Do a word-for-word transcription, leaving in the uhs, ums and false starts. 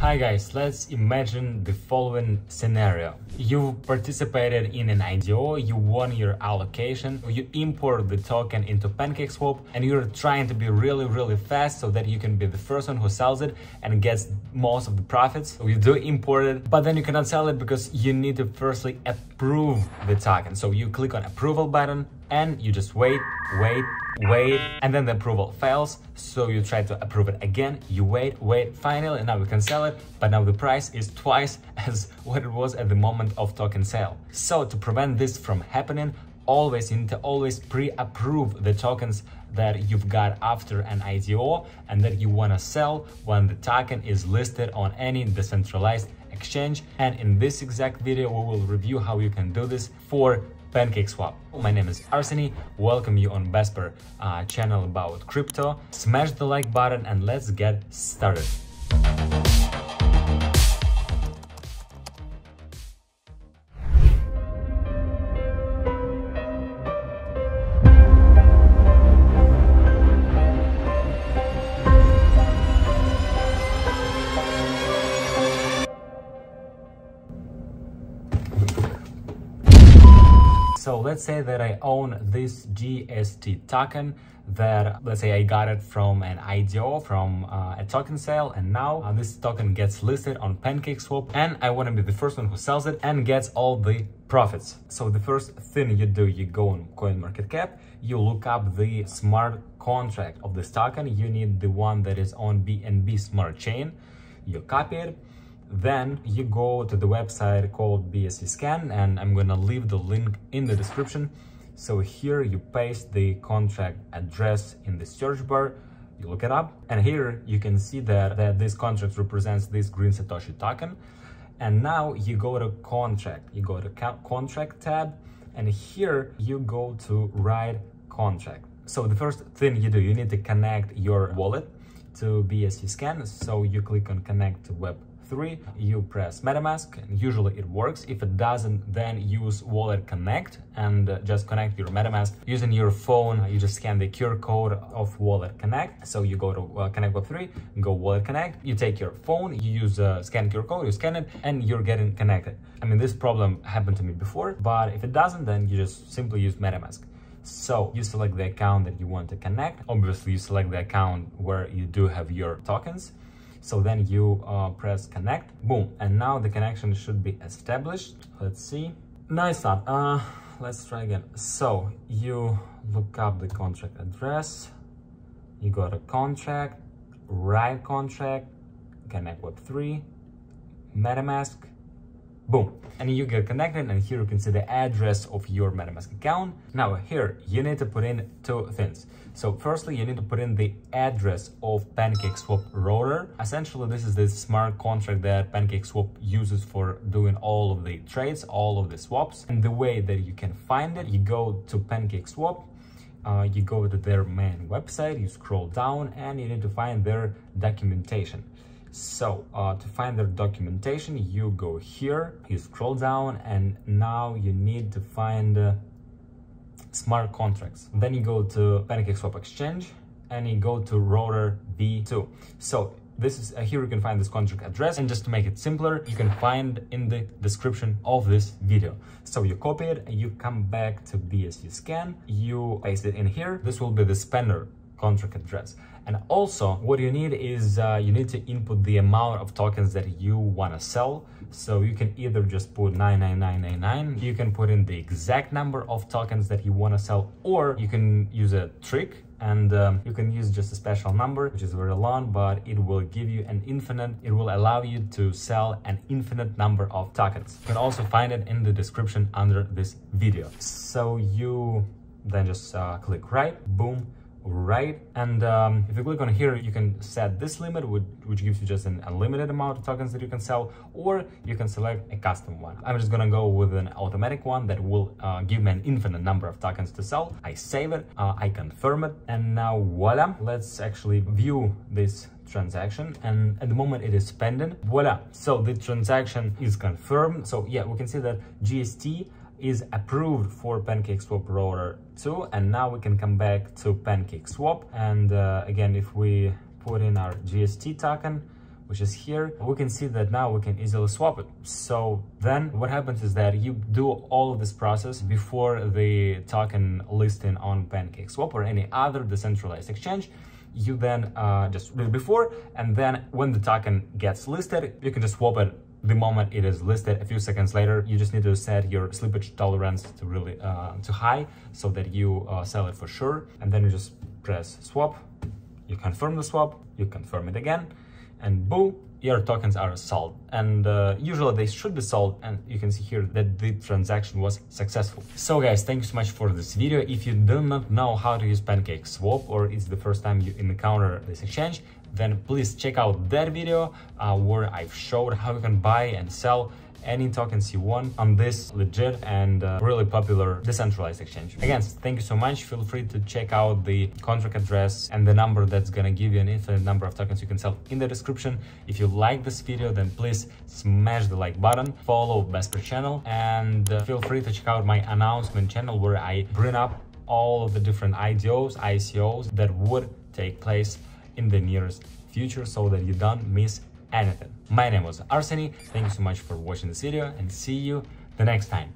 Hi guys, let's imagine the following scenario. You participated in an I D O, you won your allocation, you import the token into PancakeSwap, and you're trying to be really, really fast so that you can be the first one who sells it and gets most of the profits. So you do import it, but then you cannot sell it because you need to firstly approve the token. So you click on approval button and you just wait, wait, wait, and then the approval fails. So you try to approve it again, you wait, wait, finally, and now we can sell it. But now the price is twice as what it was at the moment of token sale. So to prevent this from happening, always you need to always pre-approve the tokens that you've got after an I D O and that you want to sell when the token is listed on any decentralized exchange. And in this exact video, we will review how you can do this for PancakeSwap. My name is Arseny, welcome you on Vesper uh, channel about crypto. Smash the like button and let's get started. So let's say that I own this G S T token that, let's say I got it from an I D O, from uh, a token sale, and now uh, this token gets listed on PancakeSwap and I want to be the first one who sells it and gets all the profits. So the first thing you do, you go on CoinMarketCap, you look up the smart contract of this token. You need the one that is on B N B Smart Chain, you copy it. Then you go to the website called B S C Scan, and I'm gonna leave the link in the description. So here you paste the contract address in the search bar, you look it up, and here you can see that, that this contract represents this green Satoshi token. And now you go to contract, you go to contract tab, and here you go to write contract. So the first thing you do, you need to connect your wallet to B S C Scan. So you click on connect to web three, you press MetaMask, and usually it works. If it doesn't, then use Wallet Connect and uh, just connect your MetaMask using your phone. You just scan the Q R code of Wallet Connect. So you go to uh, Connect Web three, go Wallet Connect, you take your phone, you use a uh, scan Q R code, you scan it, and you're getting connected. I mean, this problem happened to me before, but if it doesn't, then you just simply use MetaMask. So you select the account that you want to connect. Obviously, you select the account where you do have your tokens. So then you uh, press connect, boom, and now the connection should be established. Let's see. No, it's not. Uh, let's try again. So you look up the contract address, you go to contract, write contract, connect Web three, MetaMask, boom, and you get connected, and here you can see the address of your MetaMask account. Now here you need to put in two things. So firstly, you need to put in the address of PancakeSwap Router. Essentially, this is the smart contract that PancakeSwap uses for doing all of the trades, all of the swaps. And the way that you can find it, you go to PancakeSwap, uh, you go to their main website, you scroll down, and you need to find their documentation. So uh, to find their documentation, you go here, you scroll down, and now you need to find uh, smart contracts. Then you go to PancakeSwap Exchange and you go to Router V two. So this is uh, here you can find this contract address, and just to make it simpler, you can find in the description of this video. So you copy it and you come back to B S C Scan, you paste it in here. This will be the spender contract address. And also what you need is uh, you need to input the amount of tokens that you want to sell. So you can either just put nine nine nine nine nine, you can put in the exact number of tokens that you want to sell, or you can use a trick and um, you can use just a special number, which is very long, but it will give you an infinite, it will allow you to sell an infinite number of tokens. You can also find it in the description under this video. So you then just uh, click right, boom, right, and um, if you click on here, you can set this limit, which, which gives you just an unlimited amount of tokens that you can sell, or you can select a custom one. I'm just gonna go with an automatic one that will uh, give me an infinite number of tokens to sell. I save it, uh, I confirm it, and now voila, let's actually view this transaction, and at the moment it is pending. Voila, so the transaction is confirmed. So yeah, we can see that G S T is approved for PancakeSwap Router two, and now we can come back to PancakeSwap, and uh, again, if we put in our G S T token, which is here, we can see that now we can easily swap it. So then what happens is that you do all of this process before the token listing on PancakeSwap or any other decentralized exchange. You then uh, just do it before, and then when the token gets listed, you can just swap it the moment it is listed. A few seconds later, you just need to set your slippage tolerance to really uh, to high so that you uh, sell it for sure. And then you just press swap, you confirm the swap, you confirm it again, and boom, your tokens are sold. And uh, usually they should be sold, and you can see here that the transaction was successful. So guys, thank you so much for this video. If you do not know how to use PancakeSwap or it's the first time you encounter this exchange, then please check out that video uh, where I've showed how you can buy and sell any tokens you want on this legit and uh, really popular decentralized exchange. Again, thank you so much. Feel free to check out the contract address and the number that's gonna give you an infinite number of tokens you can sell in the description. If you like this video, then please smash the like button, follow Vesper channel, and uh, feel free to check out my announcement channel where I bring up all of the different I D Os, I C Os that would take place in the nearest future so that you don't miss anything. My name was Arseny. Thank you so much for watching this video, and see you the next time.